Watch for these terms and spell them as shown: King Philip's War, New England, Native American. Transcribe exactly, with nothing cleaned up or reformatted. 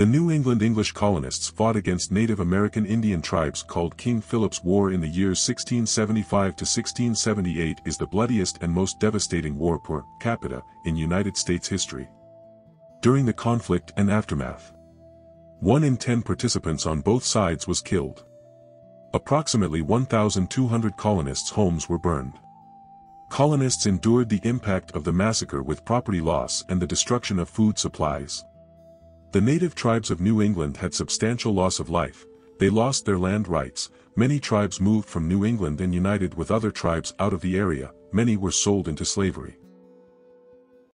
The New England English colonists fought against Native American Indian tribes called King Philip's War in the years sixteen seventy-five to sixteen seventy-eight is the bloodiest and most devastating war per capita in United States history. During the conflict and aftermath, one in ten participants on both sides was killed. Approximately one thousand two hundred colonists' homes were burned. Colonists endured the impact of the massacre with property loss and the destruction of food supplies. The native tribes of New England had substantial loss of life, they lost their land rights, many tribes moved from New England and united with other tribes out of the area, many were sold into slavery.